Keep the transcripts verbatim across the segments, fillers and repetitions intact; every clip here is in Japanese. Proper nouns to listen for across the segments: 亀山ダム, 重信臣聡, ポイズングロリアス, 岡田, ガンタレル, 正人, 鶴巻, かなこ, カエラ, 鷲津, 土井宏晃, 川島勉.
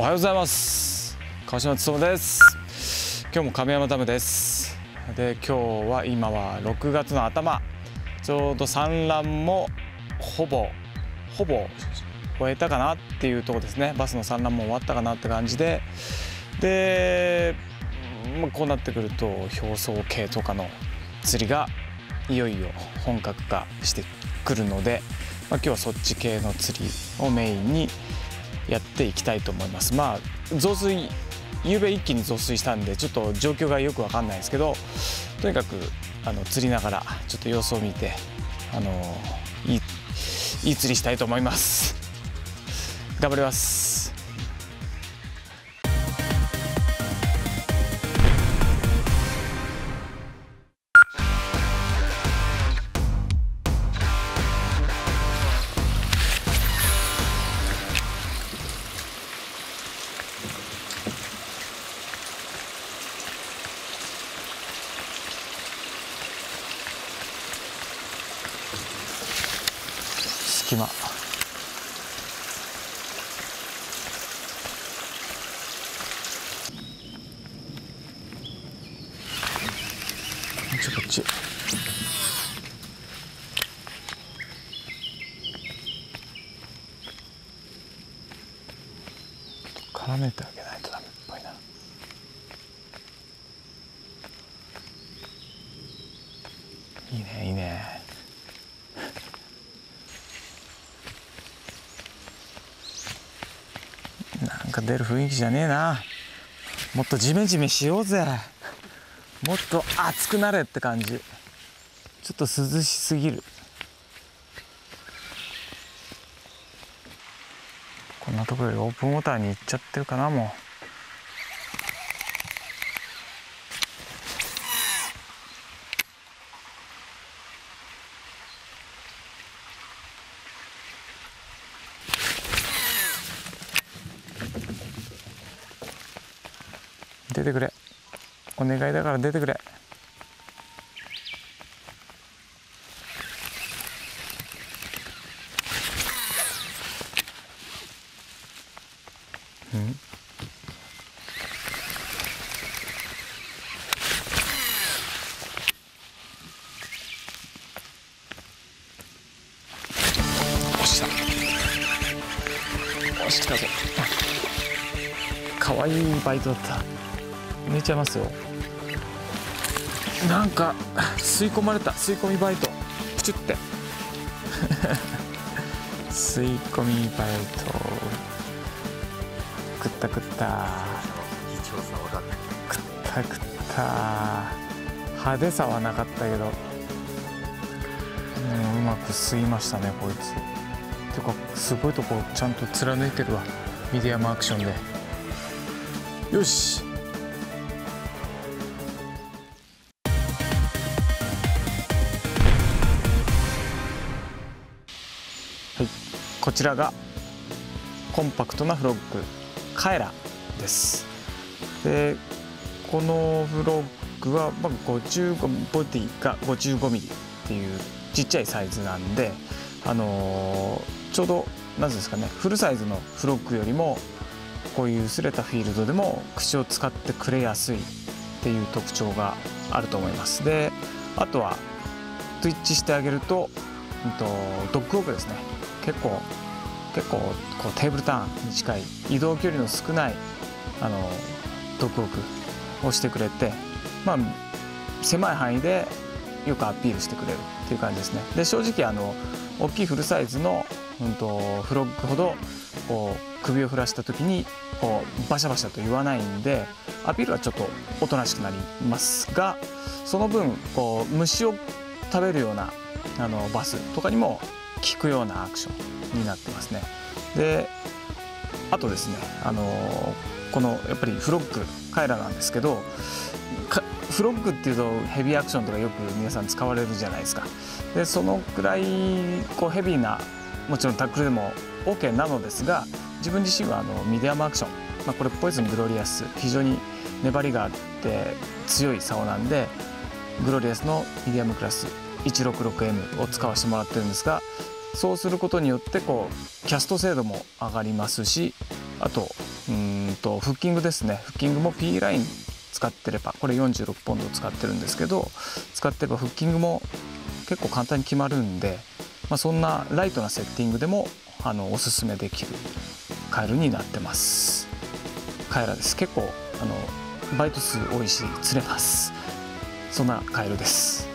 おはようございます。川島勉です。今日も亀山ダムです。で、今日は今はろくがつの頭、ちょうど産卵もほぼほぼ終えたかなっていうとこですね。バスの産卵も終わったかなって感じで、で、まあ、こうなってくると表層系とかの釣りがいよいよ本格化してくるので、まあ、今日はそっち系の釣りをメインにやっていきたいと思います。まあ増水、ゆうべ一気に増水したんでちょっと状況がよく分かんないですけど、とにかくあの釣りながらちょっと様子を見て、あのいい、いい釣りしたいと思います。頑張ります。隙間、ちょっとこっち。絡めてあげないとダメっぽいな。いいね、いいね。なんか出る雰囲気じゃねえな。もっとジメジメしようぜ。もっと熱くなれって感じ。ちょっと涼しすぎる。こんなところよりオープンウォーターに行っちゃってるかな。もう出てくれ。お願いだから出てくれ。うん、押した押したぞ。かわいいバイトだった。抜いちゃいますよ。なんか吸い込まれた。吸い込みバイトプチュって吸い込みバイト食った食った食った食った。派手さはなかったけど、うん、うまく吸いましたねこいつ。てかすごいとこちゃんと貫いてるわ。ミディアムアクションでよし。こちらがコンパクトなフロッグ、カエラです。で、このフロッグはごじゅうごボディが ごじゅうごミリ っていうちっちゃいサイズなんで、あのー、ちょうど何ですかね、フルサイズのフロッグよりもこういう薄れたフィールドでも口を使ってくれやすいっていう特徴があると思います。で、あとはツイッチしてあげると、えっと、ドッグウォークですね。結構結構こうテーブルターンに近い移動距離の少ないあのドッグウォークをしてくれて、まあ、狭い範囲でよくアピールしてくれるっていう感じですね。で、正直あの大きいフルサイズの、うん、とフロッグほどこう首を振らした時にこうバシャバシャと言わないんで、アピールはちょっとおとなしくなりますが、その分こう虫を食べるようなあのバスとかにも効くようなアクションになってますね。で、あとですね、あのー、このやっぱりフロッグ、カエラなんですけど、フロッグっていうとヘビーアクションとかよく皆さん使われるじゃないですか。で、そのくらいこうヘビーな、もちろんタックルでも オーケー なのですが、自分自身はあのミディアムアクション、まあ、これポイズングロリアス、非常に粘りがあって強い竿なんで、グロリアスのミディアムクラス いちろくろくエム を使わせてもらってるんですが、そうすることによってこうキャスト精度も上がりますし、あとうんとフッキングですね。フッキングも P ライン使ってれば、これよんじゅうろくポンド使ってるんですけど、使ってればフッキングも結構簡単に決まるんで、まあ、そんなライトなセッティングでもあのおすすめできるカエルになってます。カエラです。結構あのバイト数多いし釣れます。そんなカエルです。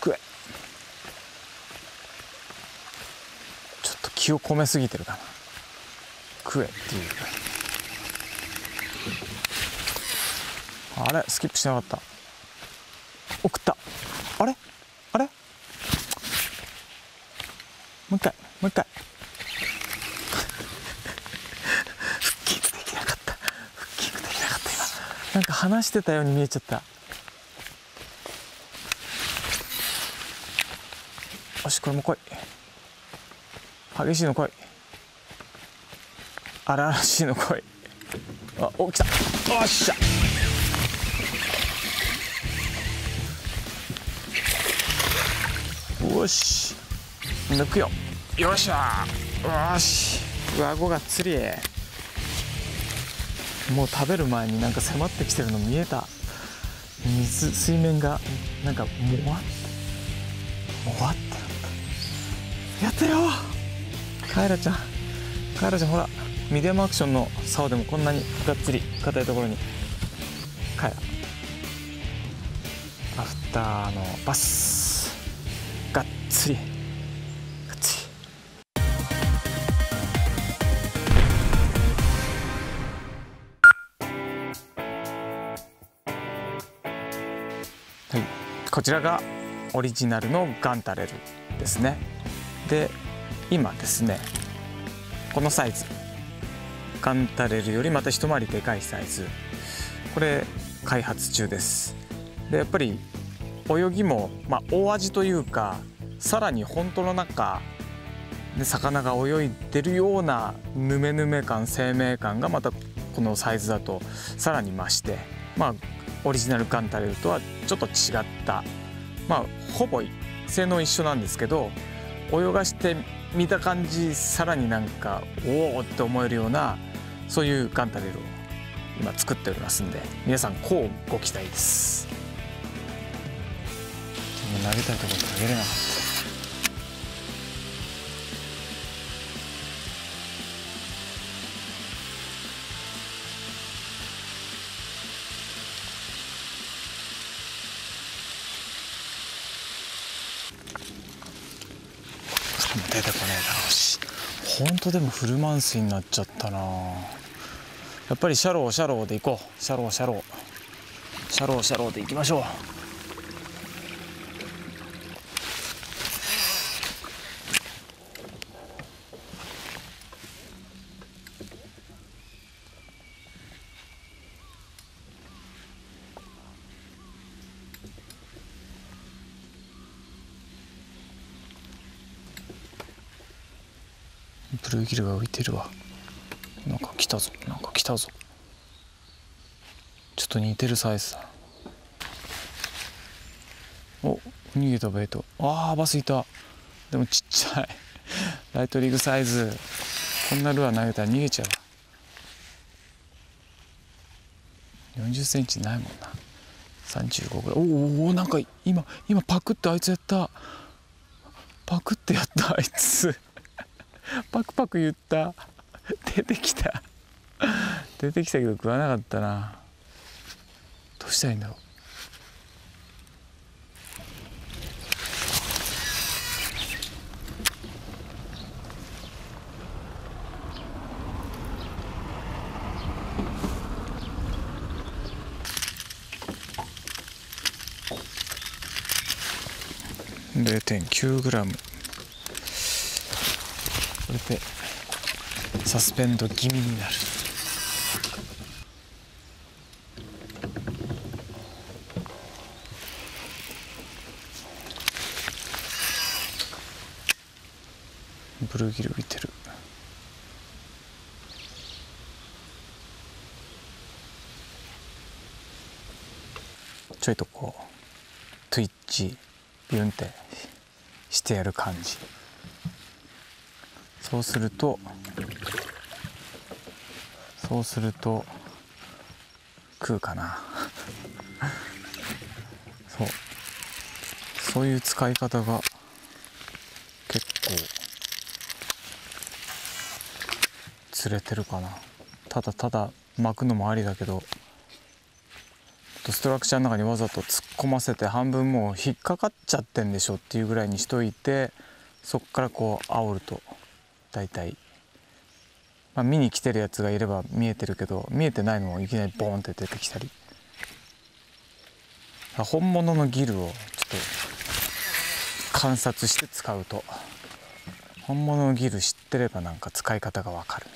くえ、ちょっと気を込めすぎてるかな。くえっていう、あれスキップしなかった。送った。あれあれ、もう一回もう一回。フッキングできなかった。フッキングできなかった。今なんか離してたように見えちゃった。よし、これも来い。激しいの来い。荒々しいの来い。あ、お、来た。おっしゃ。よし、抜くよ。よっしゃー。よし、顎がっつり。もう食べる前になんか迫ってきてるの見えた。水、水面がなんかもわってもわってなった。やったよー、カエラちゃん。カエラちゃん、ほらミディアムアクションの竿でもこんなにがっつり硬いところに。カエラアフターのパス。がっつりがっつり。はい、こちらがオリジナルのガンタレルですね。で今ですね、このサイズ、ガンタレルよりまた一回りでかいサイズ、これ開発中です。でやっぱり泳ぎも、まあ、大味というか、さらに本当の中で魚が泳いでるようなヌメヌメ感、生命感がまたこのサイズだとさらに増して、まあ、オリジナルガンタレルとはちょっと違った、まあ、ほぼ性能一緒なんですけど、泳がして見た感じさらになんかおおって思えるような、そういうガンタレルを今作っておりますんで、皆さんこうご期待です。投げたいところに投げれなかった。出てこねえだろうし、本当でもフル満水になっちゃったな。やっぱりシャローシャローで行こう。シャローシャローシャローシャローで行きましょう。ブルーギルが浮いてるわ。なんか来たぞ、なんか来たぞ。ちょっと似てるサイズだ。お、逃げたベイト。あー、バスいた。でもちっちゃい。ライトリーグサイズ。こんなルアー投げたら逃げちゃうわ。よんじゅっセンチないもんな。さんじゅうごぐらい。おーおー、なんか今今パクってあいつやった。パクってやったあいつ。パクパク言った。出てきた出てきたけど食わなかったな。どうしたらいいんだろう。ゼロてんきゅうグラムでサスペンド気味になる。ブルーギル浮いてる。ちょいとこうトゥイッチビュンってしてやる感じ。そうするとそうすると食うかなそうそういう使い方が結構釣れてるかな。ただただ巻くのもありだけど、ストラクチャーの中にわざと突っ込ませて半分もう引っかかっちゃってんでしょっていうぐらいにしといて、そっからこう煽ると大体、まあ、見に来てるやつがいれば見えてるけど、見えてないのもいきなりボーンって出てきたり、本物のギルをちょっと観察して使うと、本物のギル知ってればなんか使い方が分かる。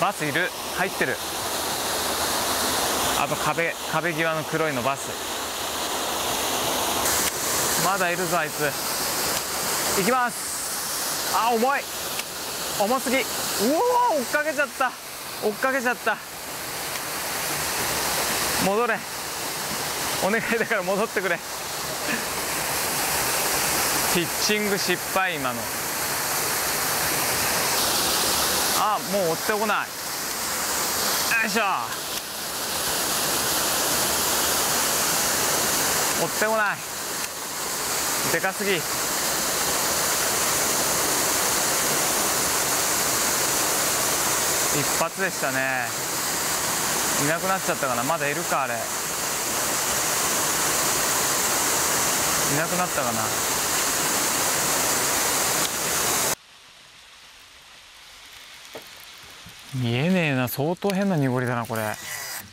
バスいる、入ってる。あと壁壁際の黒いのバス、まだいるぞあいつ。行きます。あ、重い、重すぎ。うおー、追っかけちゃった、追っかけちゃった。戻れ、お願いだから戻ってくれ。ピッチング失敗今の。あ、もう追ってこない。よいしょ、追ってこない。でかすぎ。一発でしたね。いなくなっちゃったかな。まだいるか、あれ。いなくなったかな。見えねえな。相当変な濁りだなこれ。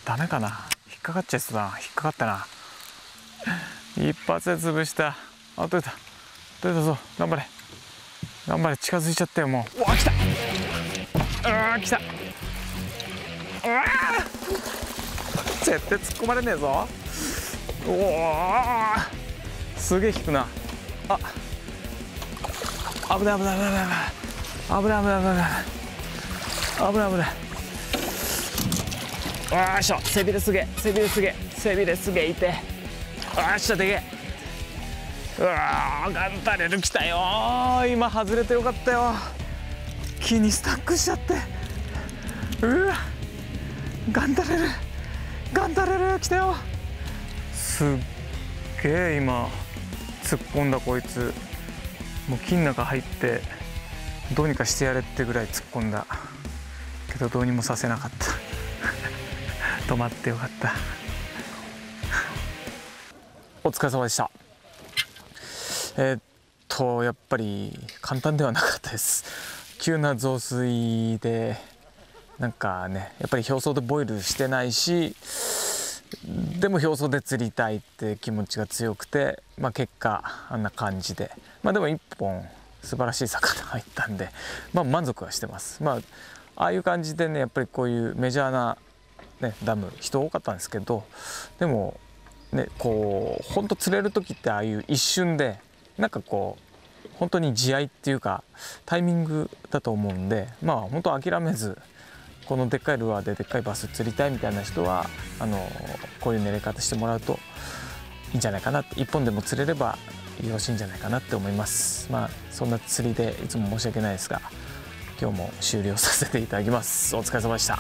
ダメかな、引っかかっちゃいそうだな。引っかかったな一発で潰した。あ、取れた取れたぞ。頑張れ頑張れ。近づいちゃったよもう。うわ、来た。うわ、来た。うわ、絶対突っ込まれねえぞ。おお、すげえ引くな。あ、危ない危ない危ない危ない危ない危ない危ない危ない危ない。よいしょ、背びれすげえ、背びれすげえ、背びれすげえいて。よいしょ、でけえ。うわー、ガンタレル来たよー。今外れてよかったよ。木にスタックしちゃって。うわ、ガンタレルガンタレル来たよ。すっげえ今突っ込んだこいつ。もう木の中入ってどうにかしてやれってぐらい突っ込んだけど、どうにもさせなかった止まってよかったお疲れ様でした。えー、っとやっぱり簡単ではなかったです。急な増水でなんかね、やっぱり表層でボイルしてないし、でも表層で釣りたいって気持ちが強くて、まあ、結果あんな感じで、まあ、でもいっぽん素晴らしい魚入ったんで、まあ、満足はしてます。まあああいう感じでね、やっぱりこういうメジャーな、ね、ダム人多かったんですけど、でもね、こうほんと釣れる時ってああいう一瞬でなんかこう本当に地合いっていうかタイミングだと思うんで、まあ本当諦めず、このでっかいルアーででっかいバス釣りたいみたいな人はあのこういう狙い方してもらうといいんじゃないかなって、いっぽんでも釣れればよろしいんじゃないかなって思います。まあそんな釣りでいつも申し訳ないですが、今日も終了させていただきます。お疲れ様でした。